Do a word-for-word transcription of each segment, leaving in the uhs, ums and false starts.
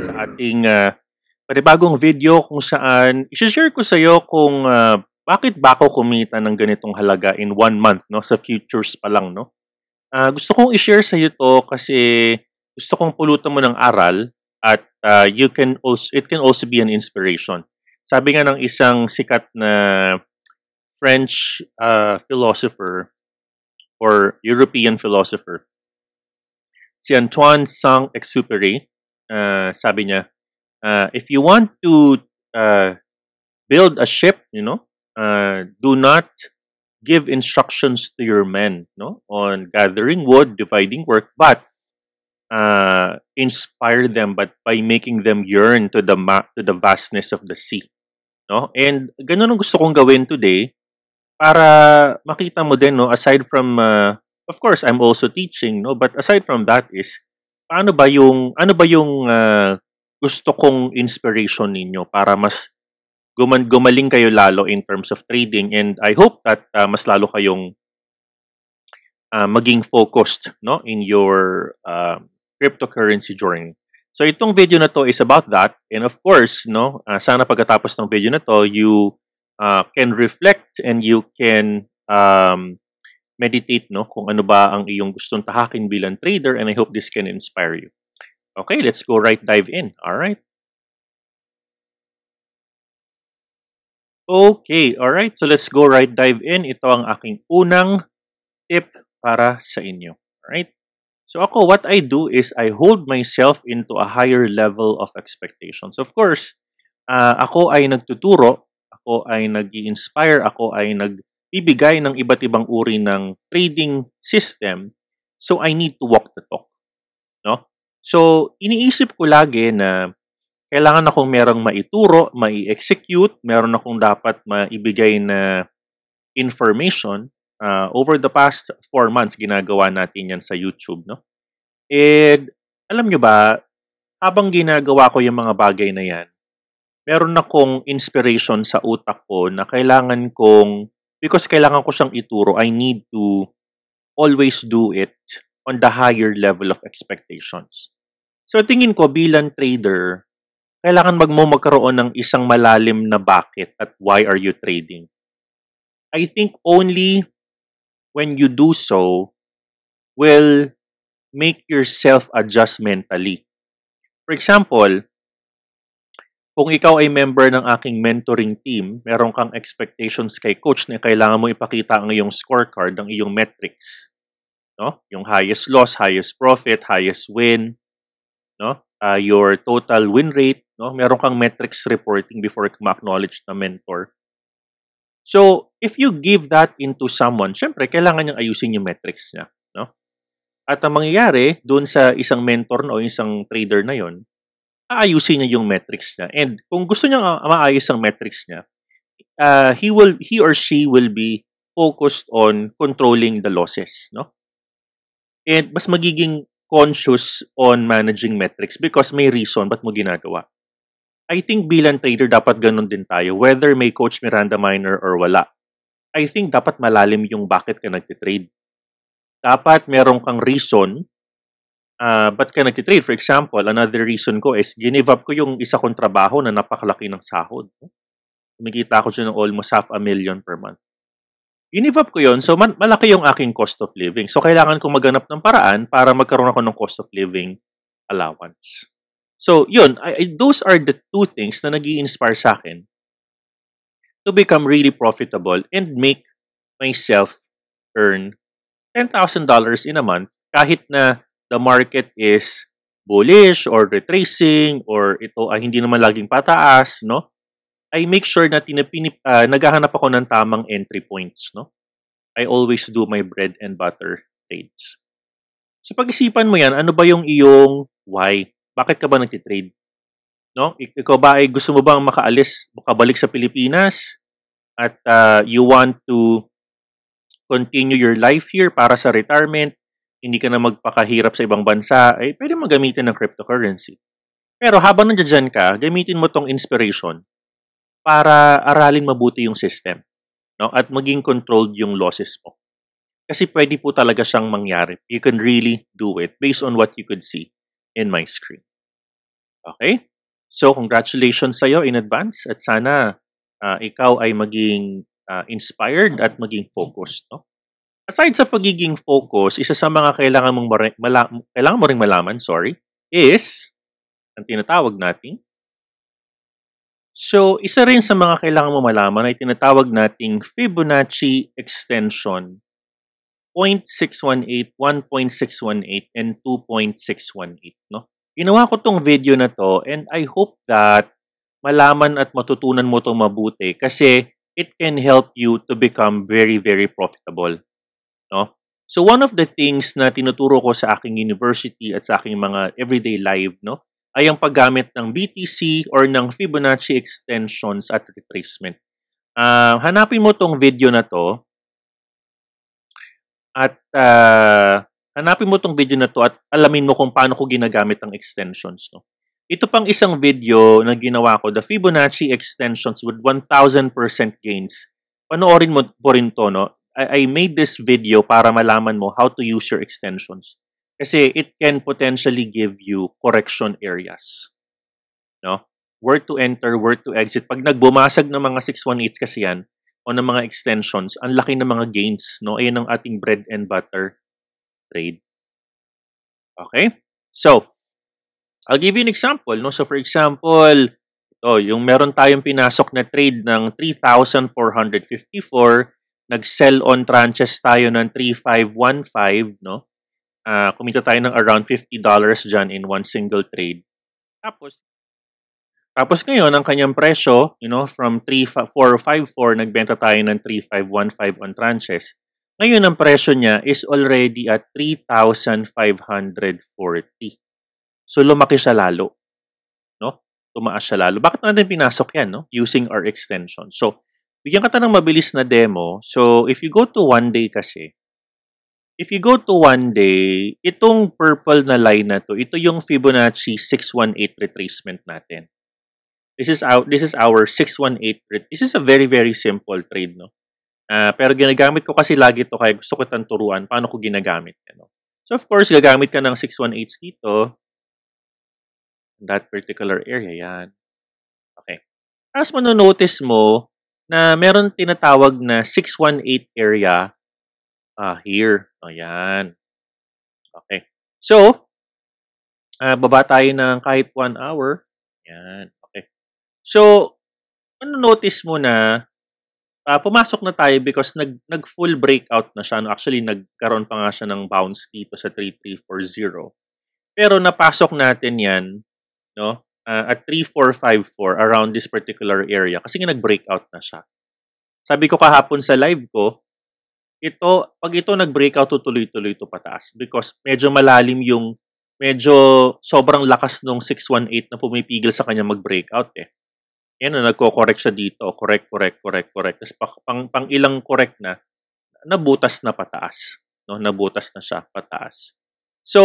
Sa ating uh, panibagong video kung saan i-share ko sa iyo kung uh, bakit ba ako kumita ng ganitong halaga in one month, no, sa futures pa lang, no. Uh, gusto kong i-share sa iyo to kasi gusto kong pulutan mo ng aral at uh, you can also it can also be an inspiration. Sabi nga ng isang sikat na French uh, philosopher or European philosopher, si Antoine Saint-Exupéry, uh, sabi niya, uh, if you want to uh, build a ship, you know, uh, do not give instructions to your men, no, on gathering wood, dividing work, but uh, inspire them, but by making them yearn to the ma to the vastness of the sea, no. And ganun ang gusto kong gawin today. Para makita mo din, no, aside from, uh, of course, I'm also teaching, no, but aside from that is, paano ba yung, ano ba yung uh, gusto kong inspiration ninyo para mas guman, gumaling kayo lalo in terms of trading, and I hope that uh, mas lalo kayong uh, maging focused, no, in your uh, cryptocurrency journey. So itong video na to is about that, and of course, no, uh, sana pagkatapos ng video na to, you Uh, can reflect and you can um, meditate, no, kung ano ba ang iyong gustong tahakin bilang trader, and I hope this can inspire you. Okay, let's go right dive in. All right. Okay, all right. So let's go right dive in. Ito ang aking unang tip para sa inyo. All right. So ako, what I do is I hold myself into a higher level of expectations. Of course, uh, ako ay nagtuturo, ako ay nag-i-inspire, ako ay nagbibigay ng iba't ibang uri ng trading system. So, I need to walk the talk. No? So, iniisip ko lagi na kailangan akong merong maituro, mai-execute, meron akong dapat maibigay na information. Uh, over the past four months, ginagawa natin yan sa YouTube. No? And, alam nyo ba, habang ginagawa ko yung mga bagay na yan, meron akong inspiration sa utak ko na kailangan kong, because kailangan ko siyang ituro, I need to always do it on the higher level of expectations. So tingin ko bilang trader, kailangan mag mo magkaroon ng isang malalim na bakit at why are you trading. I think only when you do so will make yourself adjust mentally. For example, kung ikaw ay member ng aking mentoring team, meron kang expectations kay coach na kailangan mo ipakita ang iyong scorecard, ang iyong metrics, no? Yung highest loss, highest profit, highest win, no? Uh, your total win rate, no? Meron kang metrics reporting before ma-acknowledge na mentor. So, if you give that into someone, syempre, kailangan niyang ayusin yung metrics niya, no? At ang mangyayari doon sa isang mentor na o isang trader na yon, aayusin niya yung metrics niya. And kung gusto niya maayos ang metrics niya, uh, he will he or she will be focused on controlling the losses, no? And mas magiging conscious on managing metrics because may reason ba't mo ginagawa. I think bilang trader dapat ganun din tayo, whether may Coach Miranda Miner or wala. I think dapat malalim yung bakit ka nagtitrade. Dapat meron kang reason. Uh, ba't ka nagtitrade? For example, another reason ko is ginive up ko yung isa kong trabaho na napakalaki ng sahod. Kumikita ko siya ng almost half a million per month. Ginive up ko yun, so malaki yung aking cost of living. So, kailangan kong maghanap ng paraan para magkaroon ako ng cost of living allowance. So, yun. I, I, those are the two things na nag-i-inspire sa akin to become really profitable and make myself earn ten thousand dollars in a month kahit na the market is bullish or retracing or ito ay hindi naman laging pataas, no? I make sure na tinipinip, uh, naghahanap ako ng tamang entry points, no? I always do my bread and butter trades. So pag-isipan mo yan, ano ba yung iyong why? Bakit ka ba nagtitrade? No? Ikaw ba ay gusto mo bang makaalis, makabalik sa Pilipinas? At uh, you want to continue your life here para sa retirement? Hindi ka na magpakahirap sa ibang bansa, ay eh, pwede mo gamitin ng cryptocurrency. Pero habang nandiyan ka, gamitin mo tong inspiration para aralin mabuti yung system, no? At maging controlled yung losses mo. Kasi pwede po talaga siyang mangyari. You can really do it based on what you could see in my screen. Okay? So, congratulations sa'yo in advance at sana uh, ikaw ay maging uh, inspired at maging focused. No? Aside sa pagiging focused, isa sa mga kailangan mong kailangan mo ring malaman, sorry, is ang tinatawag nating. So, isa rin sa mga kailangan mo malaman ay tinatawag nating Fibonacci Extension zero point six one eight, one point six one eight, and two point six one eight. No? Ginawa ko tong video na to and I hope that malaman at matutunan mo to mabuti kasi it can help you to become very, very profitable. No? So, one of the things na tinuturo ko sa aking university at sa aking mga everyday live, no, ay ang paggamit ng B T C or ng Fibonacci extensions at retracement. Uh, hanapin mo tong video na to. At uh, hanapin mo tong video na to at alamin mo kung paano ko ginagamit ang extensions. No? Ito pang isang video na ginawa ko, the Fibonacci extensions with one thousand percent gains. Panoorin mo po rin to. No? I, I made this video para malaman mo how to use your extensions. Kasi it can potentially give you correction areas. No? Where to enter, where to exit. Pag nagbumasag ng mga six one eights kasi yan, o ng mga extensions, ang laki ng mga gains, no? Ayan ang ating bread and butter trade. Okay? So, I'll give you an example, no? So, for example, ito, yung meron tayong pinasok na trade ng three thousand four hundred fifty-four, nag-sell on tranches tayo ng three five one five, no? Uh, kumita tayo ng around fifty dollars dyan in one single trade. Tapos, Tapos ngayon, ang kanyang presyo, you know, from three four five four, nagbenta tayo ng three five one five on tranches. Ngayon, ang presyo niya is already at three thousand five hundred forty. So, lumaki siya lalo. No? Tumaas siya lalo. Bakit natin pinasok yan, no? Using our extension. So, bigyan ka ta ng mabilis na demo. So, if you go to one day kasi, if you go to one day, itong purple na line na to, ito yung Fibonacci six one eight retracement natin. This is our, this is our six one eight. This is a very, very simple trade, no? Uh, pero ginagamit ko kasi lagi ito kaya gusto ko itang turuan paano ko ginagamit. No? So, of course, gagamit ka ng six one eights dito. That particular area, yan. Okay. Tapos manonotice mo na meron tinatawag na six one eight area uh, here. Ayan. Okay. So, uh, baba tayo ng kahit one hour. Yan. So, manonotice mo na uh, pumasok na tayo because nag, nag full breakout na siya. No, actually, nagkaroon pa nga siya ng bounce dito sa three three four zero. Pero napasok natin yan, no, uh, at three four five four around this particular area kasi nga nag-breakout na siya. Sabi ko kahapon sa live ko, ito, pag ito nag-breakout, tutuloy-tuloy ito pataas because medyo malalim yung, medyo sobrang lakas nung six one eight na pumipigil sa kanya mag-breakout eh. Yan na, nagko-correct siya dito. Correct, correct, correct, correct. Tapos pang, pang ilang correct na, nabutas na pataas. No? Nabutas na siya pataas. So,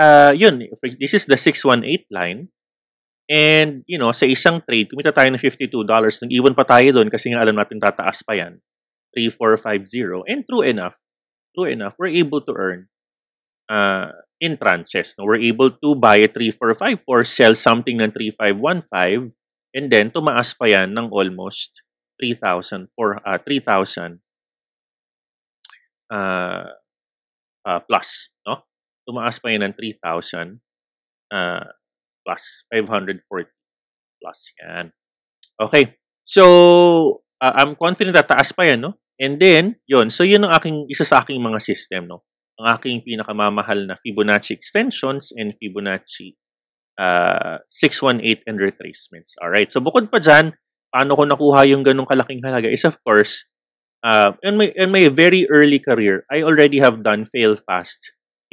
uh, yun. This is the six one eight line. And, you know, sa isang trade, kumita tayo ng fifty-two dollars. Nag-iwan pa tayo doon kasi nga alam natin tataas pa yan. three four five zero. And true enough, true enough, we're able to earn uh, in tranches. No? We're able to buy a three four five four, sell something ng three five one five, and then, tumaas pa yan ng almost three thousand or uh, three thousand uh, uh, plus. No? Tumaas pa yan ng three thousand uh, plus. five hundred forty plus. Yan. Okay. So, uh, I'm confident na taas pa yan. No? And then, yun. So, yun ang aking, isa sa aking mga system. No? Ang aking pinakamamahal na Fibonacci extensions and Fibonacci Uh, six one eight and retracements. Alright. So, bukod pa dyan, paano ko nakuha yung ganong kalaking halaga is, of course, uh, in, my, in my very early career, I already have done fail fast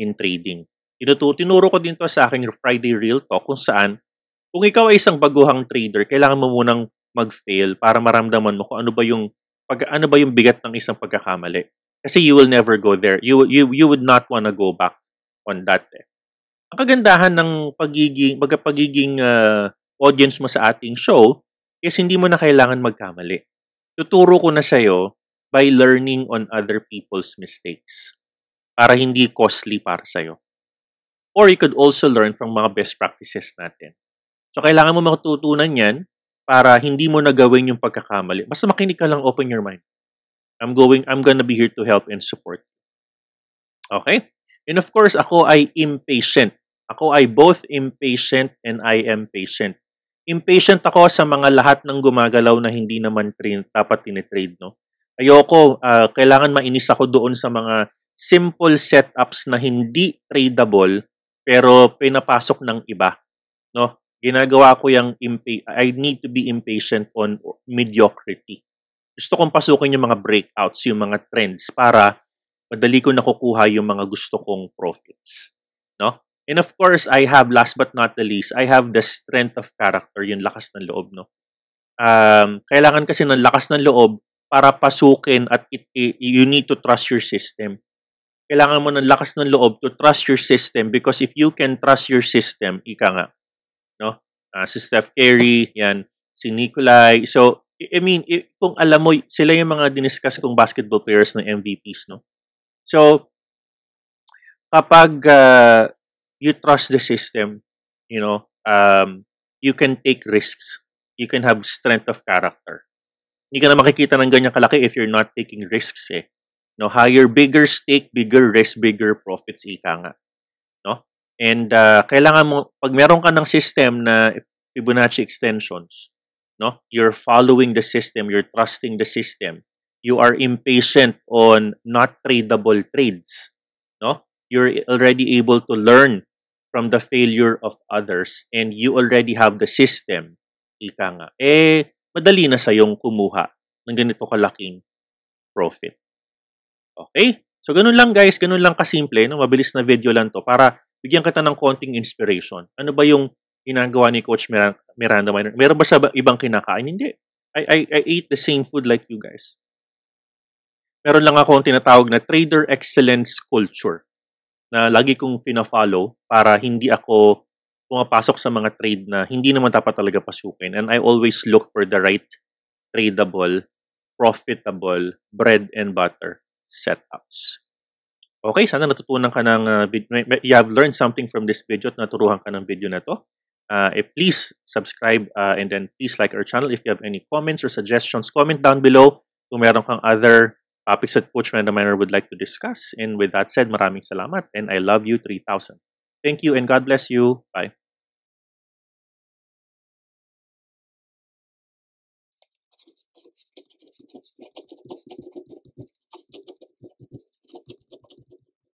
in trading. Tinutu tinuro ko din to sa aking Friday Real Talk kung saan, kung ikaw ay isang baguhang trader, kailangan mo munang mag-fail para maramdaman mo kung ano ba yung, pag, ano ba yung bigat ng isang pagkakamali. Kasi you will never go there. You, you, you would not wanna go back on that. Eh. Ang kagandahan ng pagiging, pagiging uh, audience mo sa ating show is hindi mo na kailangan magkamali. Tuturo ko na sa'yo by learning on other people's mistakes para hindi costly para sa'yo. Or you could also learn from mga best practices natin. So, kailangan mo matutunan yan para hindi mo nagawin yung pagkakamali. Basta makinig ka lang, open your mind. I'm going, I'm gonna be here to help and support. Okay? And of course, ako ay impatient. Ako ay both impatient and I am patient. Impatient ako sa mga lahat ng gumagalaw na hindi naman trade, dapat tinitrade, no? Ayoko, uh, kailangan mainis ako doon sa mga simple setups na hindi tradable pero pinapasok ng iba, no? Ginagawa ko yung impa- I need to be impatient on mediocrity. Gusto kong pasukin yung mga breakouts, yung mga trends para madali ko nakukuha yung mga gusto kong profits, no? And of course, I have, last but not the least, I have the strength of character, yung lakas ng loob, no? Um, kailangan kasi ng lakas ng loob para pasukin at it, it, you need to trust your system. Kailangan mo ng lakas ng loob to trust your system because if you can trust your system, ika nga, no? Uh, si Steph Curry, yan, si Nikolai. So, I mean, kung alam mo, sila yung mga diniscuss kong basketball players ng M V Ps, no? So, kapag... Uh, you trust the system, you know, um, you can take risks. You can have strength of character. Hindi ka na makikita ng ganyang kalaki if you're not taking risks, eh. No, higher, bigger stake, bigger risk, bigger profits, ika nga. No? And uh, kailangan mo, pag meron ka ng system na Fibonacci extensions, no? You're following the system, you're trusting the system. You are impatient on not tradable trades, no? You're already able to learn from the failure of others and you already have the system, ika nga, eh, madali na sa'yong kumuha ng ganito kalaking profit. Okay? So, ganun lang guys, ganun lang kasimple, no? Mabilis na video lang to para bigyan kita ng konting inspiration. Ano ba yung ginagawa ni Coach Miranda Miner? Meron ba siya ibang kinakain? Hindi. I, I, I ate the same food like you guys. Meron lang ako ang tinatawag na Trader Excellence Culture na lagi kong pina-follow para hindi ako pumapasok sa mga trade na hindi naman dapat talaga pasukin. And I always look for the right tradable, profitable, bread and butter setups. Okay, sana natutunan ka ng uh, you have learned something from this video at naturuhan ka ng video na to. Uh, eh, please subscribe uh, and then please like our channel. If you have any comments or suggestions, comment down below kung meron kang other topics that Coach Miranda Miner would like to discuss. And with that said, maraming salamat and I love you three thousand. Thank you and God bless you. Bye.